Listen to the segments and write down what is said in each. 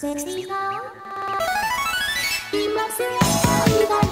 Sexy how? Be my sexy how you love.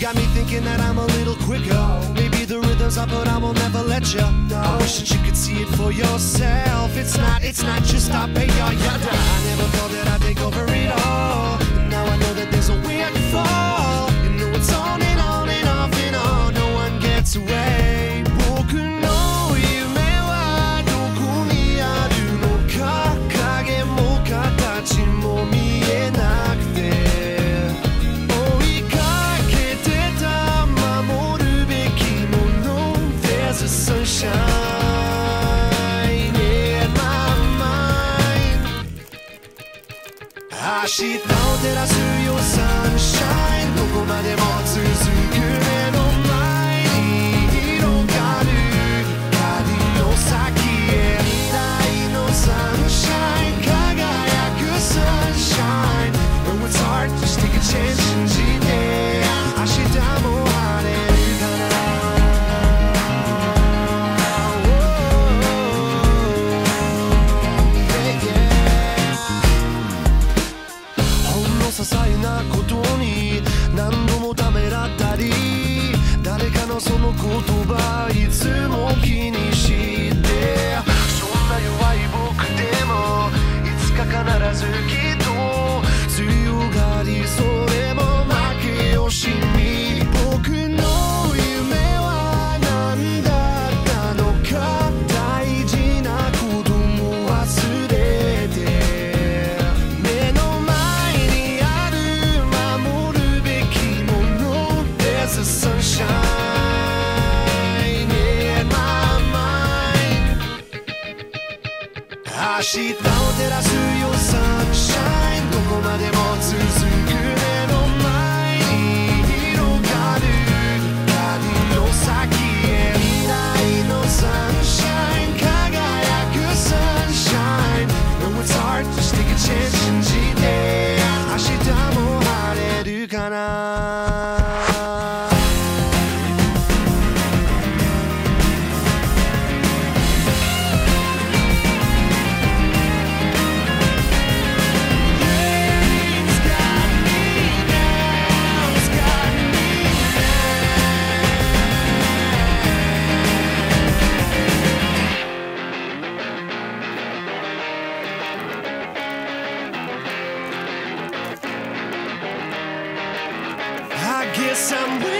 Got me thinking that I'm a little quicker. Maybe the rhythm's up, but I will never let you know. I wish that you could see it for yourself. It's not just I pay your yada. I never thought that I'd take over it all, but now I know that there's a way I can fall. You know it's on and on and off and on. No one gets away. She thought that I saw your sunshine. Go go my sunshine. When it's hard, just take a chance and she did. I should die more. She thought that I saw your sunshine. どこまでも続く目の前に広がる光の先へ未来の sunshine 輝く sunshine. No it's hard, just take a chance 信じて明日も晴れるかな。Somewhere